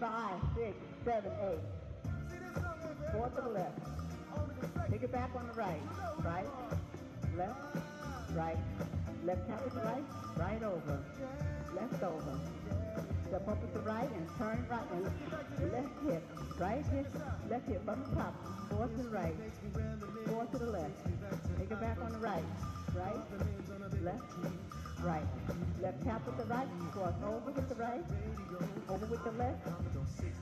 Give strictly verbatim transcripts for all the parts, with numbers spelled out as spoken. Five, six, seven, eight. Four to the left. Take it back on the right. Right, left, right. Left tap with the right, right over. Left over. Step up with the right and turn right. And left hip, right hip, left hip up top. Four to the right. Four to the left. Take it back on the right. Right, left. Right, left tap with the right, cross over with the right, over with the left,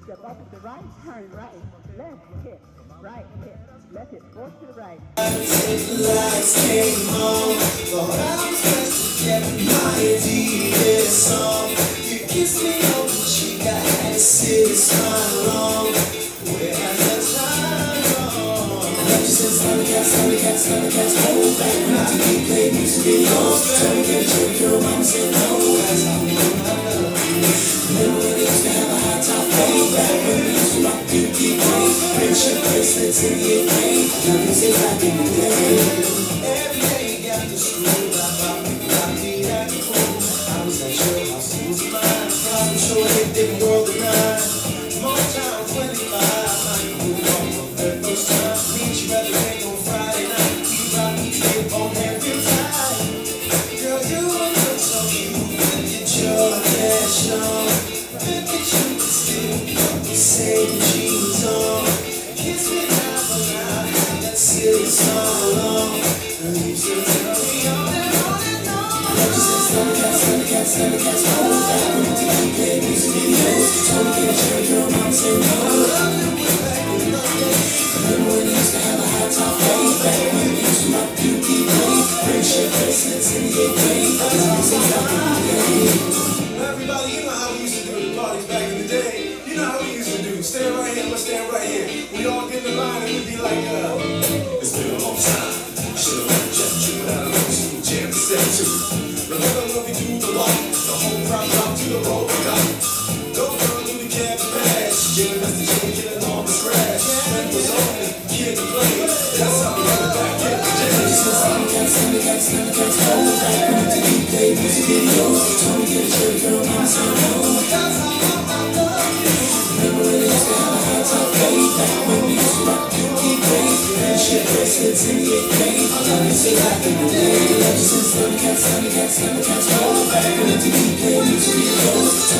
step up with the right, turn right, left hip, right hip, left hip, forward to the right. You kiss me on the cheek, I had a silly smile on. Where has that smile gone? I just said, slowly cat, slowly cat, slowly cat, hold back, not to keep playing music videos. Your mama said no, that's how we do my love. Remember when they used to have a high top way back when we used to rock Dookie Way. Friendship bracelets in the A K. Now you say I didn't play. Every day you got to school, I bought me coffee at the pool. I was not sure how soon to mine. I'm sure they didn't world the nine. More time twenty-five, I grew up for the first time. Meet you at the bank on Friday night. We rock each day on every time. Girl, you look at you, still got the same jeans on. Kiss me now, but now I have that silly smile on. And you still tell me all that, all that, all that. Love just says, slowly cat, slowly cat, slowly cat, hold back. We need to keep playing music videos. Told me to share your mom, say no. Remember when we used to have a high top way back when we used to rock Dookie Way. Friendship bracelets in the A K. Now you say y'all can play. Everybody, you know how we used to do the parties back in the day. You know how we used to do. Stand right here, let's stand right here. We all get in line and we'd be like, uh, it's been a long time. Should've been just you, but I don't know. Jam to step two. Remember when we do the walk, the whole crowd dropped to the road. Go down through the cab and pass. Jam that's the jam, get it on the scratch. Friend was on the kid to play. That's how we got it back in the day. Just said, slimy cats, slimy cats, slimy cats, hold back. We need to keep playing music videos. Bracelets in the A K. Now you say I can play. Love just says, slowly cat, slowly cat, slowly cat, hold back. We need to keep playing music videos.